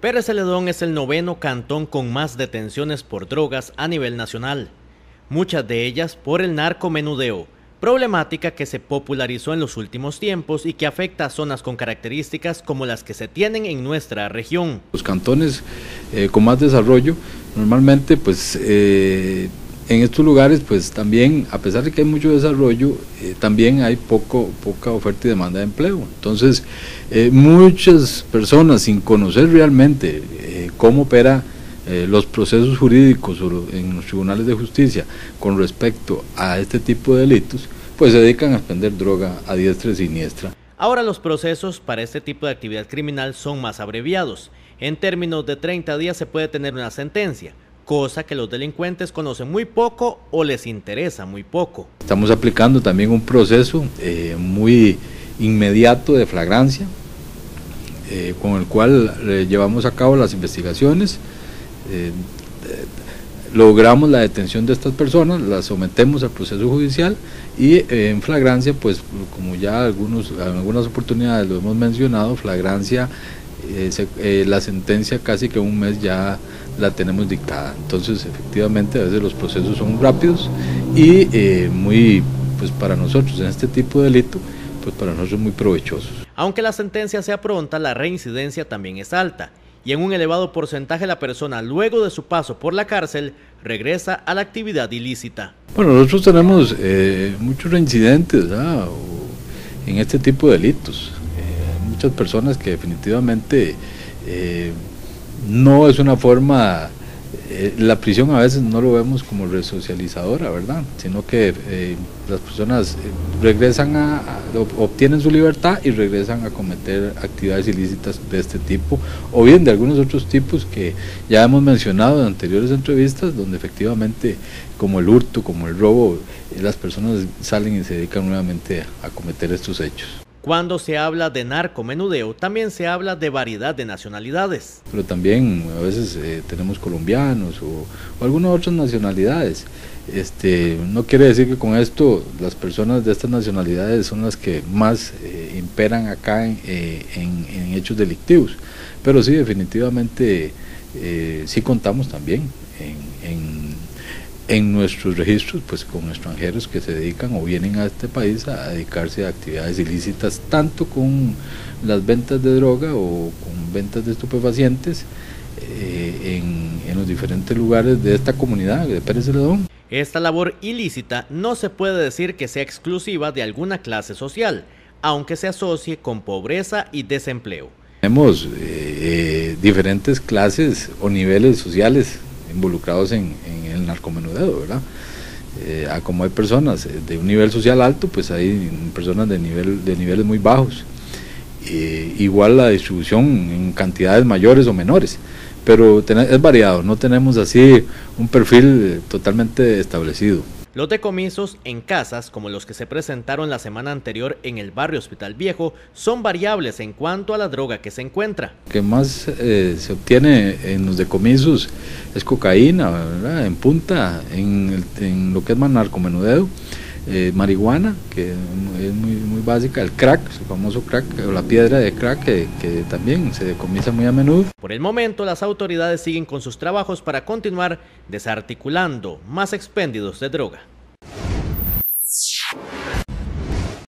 Pérez Zeledón es el 9º cantón con más detenciones por drogas a nivel nacional, muchas de ellas por el narcomenudeo, problemática que se popularizó en los últimos tiempos y que afecta a zonas con características como las que se tienen en nuestra región. Los cantones con más desarrollo, normalmente pues en estos lugares pues también, a pesar de que hay mucho desarrollo, también hay poca oferta y demanda de empleo. Entonces muchas personas, sin conocer realmente cómo opera los procesos jurídicos en los tribunales de justicia con respecto a este tipo de delitos, pues se dedican a vender droga a diestra y siniestra. Ahora los procesos para este tipo de actividad criminal son más abreviados. En términos de 30 días se puede tener una sentencia, cosa que los delincuentes conocen muy poco o les interesa muy poco. Estamos aplicando también un proceso muy inmediato de flagrancia, con el cual llevamos a cabo las investigaciones. Logramos la detención de estas personas, las sometemos al proceso judicial y en flagrancia, pues como ya en algunas oportunidades lo hemos mencionado, flagrancia, la sentencia casi que un mes ya la tenemos dictada. Entonces efectivamente a veces los procesos son rápidos y pues para nosotros en este tipo de delito, pues para nosotros muy provechosos. Aunque la sentencia sea pronta, la reincidencia también es alta, y en un elevado porcentaje la persona luego de su paso por la cárcel regresa a la actividad ilícita. Bueno, nosotros tenemos muchos reincidentes en este tipo de delitos, muchas personas que definitivamente no es una forma, la prisión a veces no lo vemos como resocializadora, ¿verdad? Sino que las personas regresan obtienen su libertad y regresan a cometer actividades ilícitas de este tipo, o bien de algunos otros tipos que ya hemos mencionado en anteriores entrevistas, donde efectivamente como el hurto, como el robo, las personas salen y se dedican nuevamente a cometer estos hechos. Cuando se habla de narcomenudeo, también se habla de variedad de nacionalidades. Pero también a veces tenemos colombianos o algunas otras nacionalidades. No quiere decir que con esto las personas de estas nacionalidades son las que más imperan acá en hechos delictivos. Pero sí, definitivamente, sí contamos también en nuestros registros, pues con extranjeros que se dedican o vienen a este país a dedicarse a actividades ilícitas, tanto con las ventas de droga o con ventas de estupefacientes en los diferentes lugares de esta comunidad de Pérez Zeledón. Esta labor ilícita no se puede decir que sea exclusiva de alguna clase social, aunque se asocie con pobreza y desempleo. Tenemos diferentes clases o niveles sociales involucrados en el narcomenudeo, ¿verdad? Como hay personas de un nivel social alto, pues hay personas de niveles muy bajos. Igual la distribución en cantidades mayores o menores, pero es variado, no tenemos así un perfil totalmente establecido. Los decomisos en casas, como los que se presentaron la semana anterior en el barrio Hospital Viejo, son variables en cuanto a la droga que se encuentra. Lo que más se obtiene en los decomisos es cocaína, ¿verdad? En punta, en lo que es más narcomenudeo, marihuana, que es muy básica, el crack, el famoso crack, o la piedra de crack, que también se decomisa muy a menudo. Por el momento, las autoridades siguen con sus trabajos para continuar desarticulando más expendios de droga.